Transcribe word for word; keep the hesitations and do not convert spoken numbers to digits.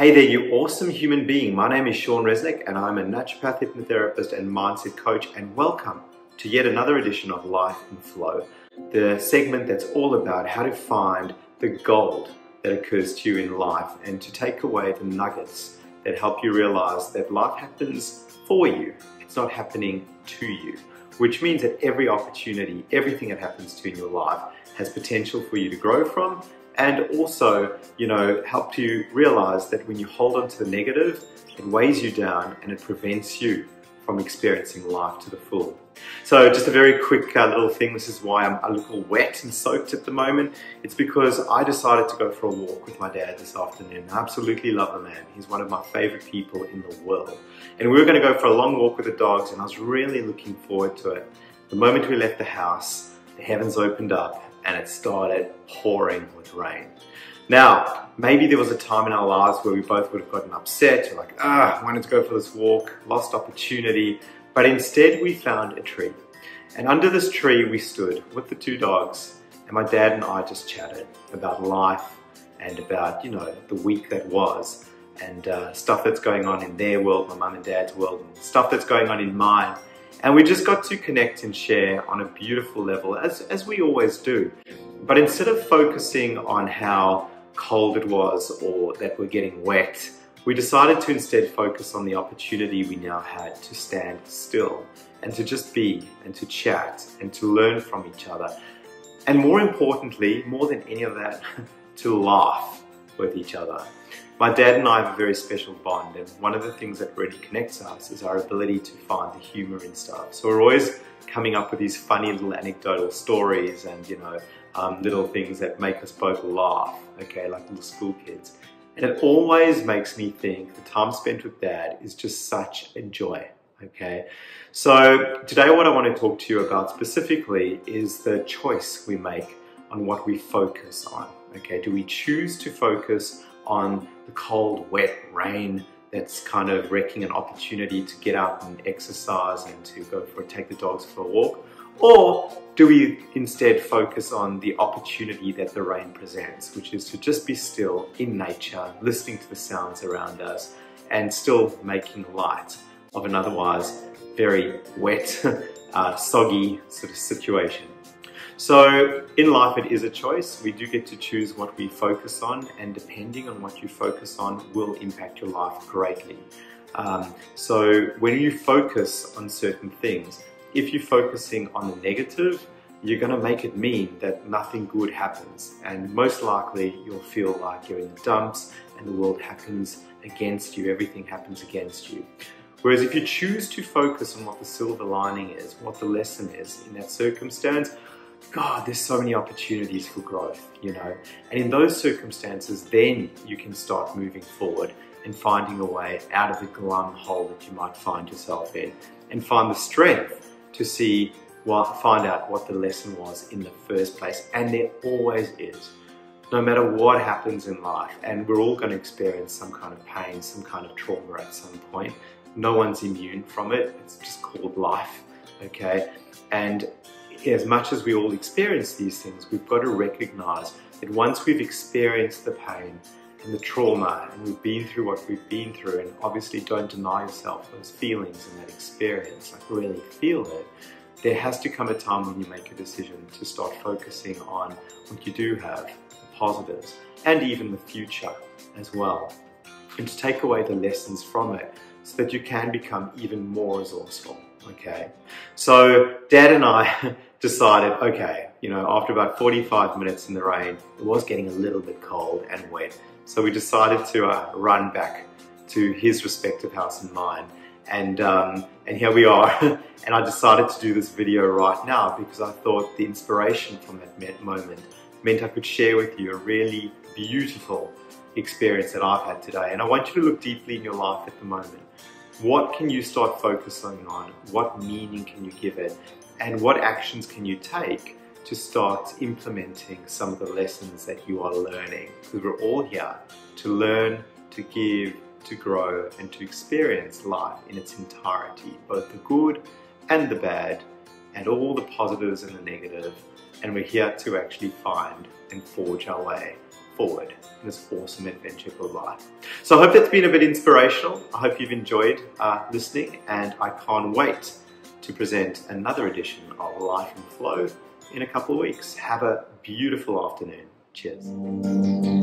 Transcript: Hey there, you awesome human being. My name is Shaun Resnik and I'm a naturopath, hypnotherapist and mindset coach, and welcome to yet another edition of Life in Flow, the segment that's all about how to find the gold that occurs to you in life and to take away the nuggets that help you realize that life happens for you. It's not happening to you, which means that every opportunity, everything that happens to you in your life has potential for you to grow from. And also, you know, help you realize that when you hold on to the negative, it weighs you down and it prevents you from experiencing life to the full. So just a very quick uh, little thing. This is why I'm a little wet and soaked at the moment. It's because I decided to go for a walk with my dad this afternoon. I absolutely love the man. He's one of my favorite people in the world. And we were going to go for a long walk with the dogs, and I was really looking forward to it. The moment we left the house, the heavens opened up and it started pouring with rain. Now, maybe there was a time in our lives where we both would have gotten upset. We're like, ah, I wanted to go for this walk, lost opportunity. But instead we found a tree. And under this tree we stood with the two dogs, and my dad and I just chatted about life and about, you know, the week that was, and uh, stuff that's going on in their world, my mum and dad's world, and stuff that's going on in mine. And we just got to connect and share on a beautiful level, as, as we always do. But instead of focusing on how cold it was or that we're getting wet, we decided to instead focus on the opportunity we now had to stand still and to just be and to chat and to learn from each other. And more importantly, more than any of that, to laugh with each other. My dad and I have a very special bond, and one of the things that really connects us is our ability to find the humor in stuff. So we're always coming up with these funny little anecdotal stories and, you know, um, little things that make us both laugh, okay, like little school kids. And it always makes me think the time spent with Dad is just such a joy, okay? So today what I want to talk to you about specifically is the choice we make on what we focus on, okay? Do we choose to focus on the cold, wet rain that's kind of wrecking an opportunity to get out and exercise and to go for take the dogs for a walk? Or do we instead focus on the opportunity that the rain presents, which is to just be still in nature, listening to the sounds around us, and still making light of an otherwise very wet, uh, soggy sort of situation? So in life, it is a choice. We do get to choose what we focus on, and depending on what you focus on will impact your life greatly. Um, so when you focus on certain things, if you're focusing on the negative, you're gonna make it mean that nothing good happens. And most likely you'll feel like you're in the dumps and the world happens against you, everything happens against you. Whereas if you choose to focus on what the silver lining is, what the lesson is in that circumstance, God, there's so many opportunities for growth, you know. And in those circumstances, then you can start moving forward and finding a way out of the glum hole that you might find yourself in, and find the strength to see, well, find out what the lesson was in the first place. And there always is, no matter what happens in life. And we're all going to experience some kind of pain, some kind of trauma at some point. No one's immune from it. It's just called life, okay? And as much as we all experience these things, we've got to recognize that once we've experienced the pain and the trauma and we've been through what we've been through, and obviously don't deny yourself those feelings and that experience, like really feel it, there has to come a time when you make a decision to start focusing on what you do have, the positives, and even the future as well, and to take away the lessons from it so that you can become even more resourceful, okay? So Dad and I decided, okay, you know, after about forty-five minutes in the rain, it was getting a little bit cold and wet. So we decided to uh, run back to his respective house and mine. And, um, and here we are. And I decided to do this video right now because I thought the inspiration from that moment meant I could share with you a really beautiful experience that I've had today. And I want you to look deeply in your life at the moment. What can you start focusing on? What meaning can you give it? And what actions can you take to start implementing some of the lessons that you are learning? Because we're all here to learn, to give, to grow, and to experience life in its entirety, both the good and the bad, and all the positives and the negative. And we're here to actually find and forge our way forward in this awesome adventure called life. So I hope that's been a bit inspirational. I hope you've enjoyed uh, listening, and I can't wait to present another edition of Life in Flow in a couple of weeks. Have a beautiful afternoon. Cheers.